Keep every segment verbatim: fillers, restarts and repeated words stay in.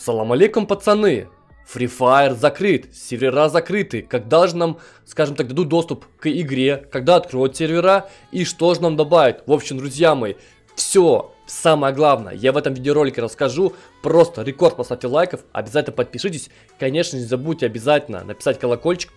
Салам алейкум, пацаны. Free Fire закрыт, сервера закрыты. Когда же нам, скажем так, дадут доступ к игре, когда откроют сервера и что же нам добавят? В общем, друзья мои, все самое главное я в этом видеоролике расскажу. Просто рекорд поставьте лайков, обязательно подпишитесь. Конечно, не забудьте обязательно написать колокольчик,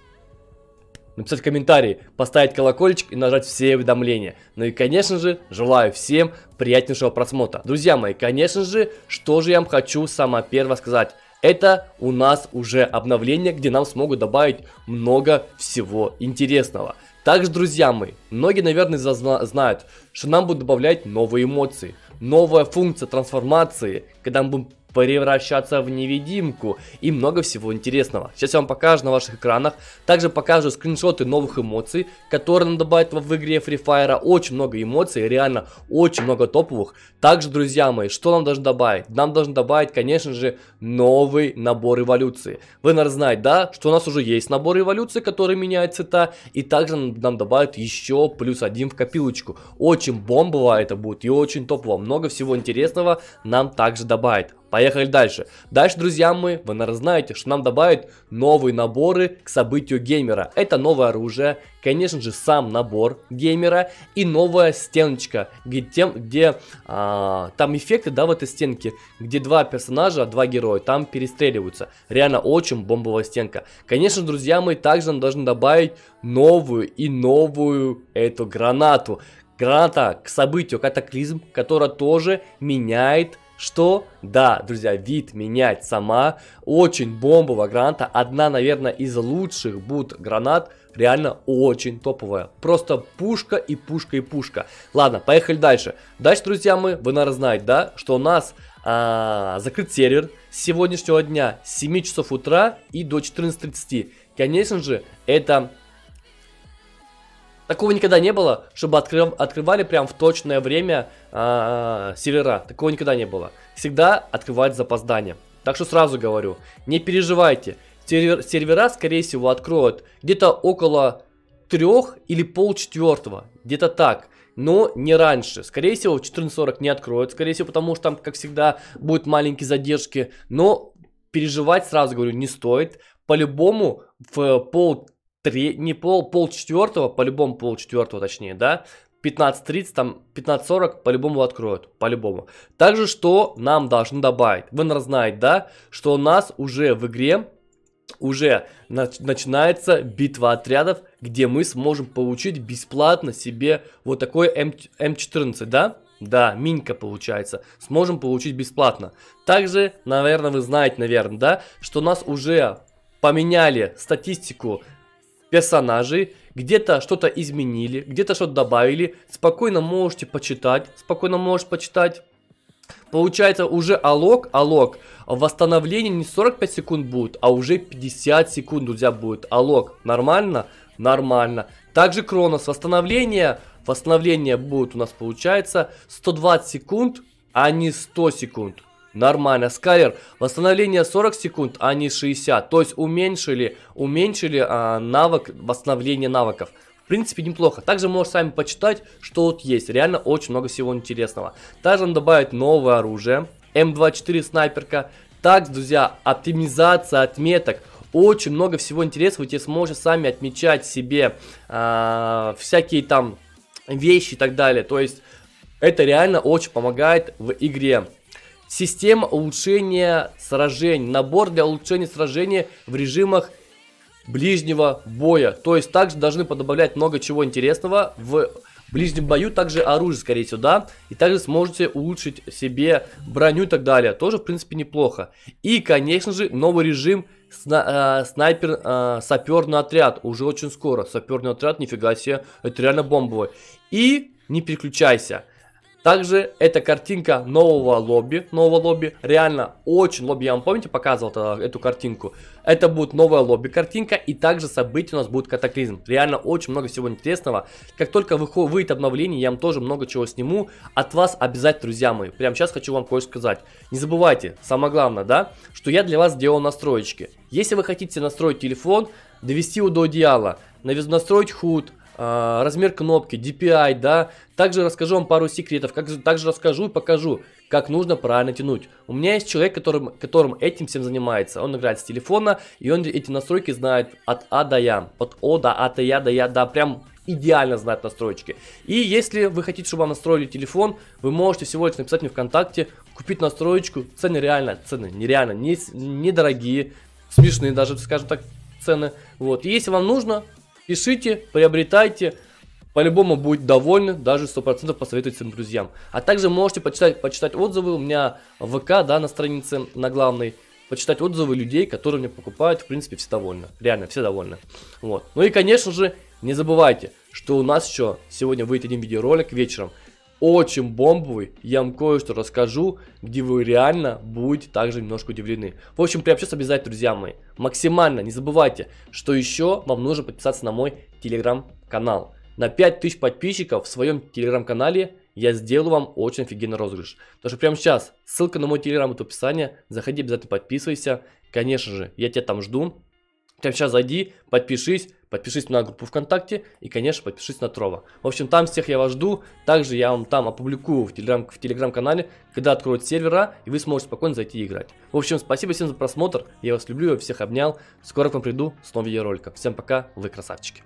написать комментарий, поставить колокольчик и нажать все уведомления. Ну и, конечно же, желаю всем приятнейшего просмотра. Друзья мои, конечно же, что же я вам хочу самое первое сказать. Это у нас уже обновление, где нам смогут добавить много всего интересного. Также, друзья мои, многие, наверное, знают, что нам будут добавлять новые эмоции, новая функция трансформации, когда мы будем превращаться в невидимку и много всего интересного. Сейчас я вам покажу на ваших экранах. Также покажу скриншоты новых эмоций, которые нам добавят в игре Free Fire. Очень много эмоций, реально очень много топовых. Также, друзья мои, что нам должны добавить? Нам должны добавить, конечно же, новый набор эволюции. Вы, наверное, знаете, да, что у нас уже есть набор эволюции, который меняет цвета. И также нам добавят еще плюс один в копилочку. Очень бомбово это будет и очень топово. Много всего интересного нам также добавит. Поехали дальше. Дальше, друзья мои, вы, наверное, знаете, что нам добавят новые наборы к событию геймера. Это новое оружие, конечно же, сам набор геймера и новая стеночка, где, тем, где а, там эффекты, да, в этой стенке, где два персонажа, два героя, там перестреливаются. Реально очень бомбовая стенка. Конечно, друзья мои, также нам должны добавить новую и новую эту гранату. Граната к событию катаклизм, которая тоже меняет... Что? Да, друзья, вид менять сама. Очень бомбовая граната. Одна, наверное, из лучших будет гранат. Реально очень топовая. Просто пушка и пушка и пушка. Ладно, поехали дальше. Дальше, друзья, мы, вы, наверное, знаете, да, что у нас а, закрыт сервер с сегодняшнего дня с семи часов утра и до четырнадцати тридцати. Конечно же, это... Такого никогда не было, чтобы открыв, открывали прям в точное время э, сервера. Такого никогда не было. Всегда открывают с запозданием. Так что сразу говорю, не переживайте. Сервер, сервера, скорее всего, откроют где-то около трех или полчетвертого. Где-то так. Но не раньше. Скорее всего, в четырнадцать сорок не откроют. Скорее всего, потому что там, как всегда, будут маленькие задержки. Но переживать, сразу говорю, не стоит. По-любому в пол... Три, не пол, пол четвертого, по-любому пол четвертого, точнее, да, пятнадцать тридцать, там пятнадцать сорок, по-любому откроют, по-любому. Также, что нам должны добавить? Вы, наверное, знаете, да, что у нас уже в игре уже начинается битва отрядов, где мы сможем получить бесплатно себе вот такой эм четырнадцать, да? Да, минька получается, сможем получить бесплатно. Также, наверное, вы знаете, наверное, да, что у нас уже поменяли статистику персонажей, где-то что-то изменили, где-то что-то добавили. Спокойно можете почитать, спокойно можешь почитать. Получается уже алог, алог, восстановление не сорок пять секунд будет, а уже пятьдесят секунд, друзья, будет алог. Нормально? Нормально. Также Кронос, восстановление, восстановление будет у нас получается сто двадцать секунд, а не сто секунд. Нормально. Скайлер, восстановление сорок секунд, а не шестьдесят. То есть уменьшили, уменьшили а, навык, восстановление навыков. В принципе, неплохо. Также можете сами почитать, что тут есть. Реально очень много всего интересного. Также он добавит новое оружие. эм двадцать четыре снайперка. Также, друзья, оптимизация отметок. Очень много всего интересного. Вы сможете сами отмечать себе а, всякие там вещи и так далее. То есть это реально очень помогает в игре. Система улучшения сражений. Набор для улучшения сражений в режимах ближнего боя. То есть также должны подобавлять много чего интересного в ближнем бою. Также оружие, скорее всего, да. И также сможете улучшить себе броню и так далее. Тоже, в принципе, неплохо. И, конечно же, новый режим сна э, снайпер, э, саперный отряд. Уже очень скоро. Саперный отряд, нифига себе. Это реально бомбовый. И не переключайся. Также эта картинка нового лобби, нового лобби, реально очень лобби, я вам, помните, показывал эту картинку. Это будет новая лобби картинка и также событие у нас будет катаклизм. Реально очень много всего интересного. Как только выйдет обновление, я вам тоже много чего сниму. От вас обязательно, друзья мои, прямо сейчас хочу вам кое-что сказать. Не забывайте, самое главное, да, что я для вас сделал настроечки. Если вы хотите настроить телефон, довести его до идеала, настроить худ, размер кнопки, ди пи ай, да. Также расскажу вам пару секретов, как, также расскажу и покажу, как нужно правильно тянуть. У меня есть человек, которым, которым этим всем занимается. Он играет с телефона, и он эти настройки знает от А до Я, от О до А, до Я, до Я, да, прям идеально знает настройки. И если вы хотите, чтобы вам настроили телефон, вы можете всего лишь написать мне ВКонтакте, купить настроечку. Цены реально, цены нереально, не, недорогие, смешные даже, скажем так, цены. Вот, и если вам нужно, пишите, приобретайте, по-любому будет довольны, даже сто процентов посоветуйте своим друзьям. А также можете почитать, почитать отзывы у меня в ВК, да, на странице, на главной. Почитать отзывы людей, которые мне покупают, в принципе, все довольны. Реально, все довольны. Вот. Ну и, конечно же, не забывайте, что у нас еще сегодня выйдет один видеоролик вечером. Очень бомбовый, я вам кое-что расскажу, где вы реально будете также немножко удивлены. В общем, приобщаться обязательно, друзья мои, максимально. Не забывайте, что еще вам нужно подписаться на мой телеграм-канал. На пять тысяч подписчиков в своем телеграм-канале я сделаю вам очень офигенный розыгрыш. Потому что прямо сейчас ссылка на мой телеграм в описании, заходи, обязательно подписывайся. Конечно же, я тебя там жду. Прямо сейчас зайди, подпишись, подпишись на группу ВКонтакте и, конечно, подпишись на Трово. В общем, там всех я вас жду. Также я вам там опубликую в телеграм-канале, когда откроют сервера, и вы сможете спокойно зайти и играть. В общем, спасибо всем за просмотр. Я вас люблю, я всех обнял. Скоро к вам приду с новым видеороликом. Всем пока, вы красавчики.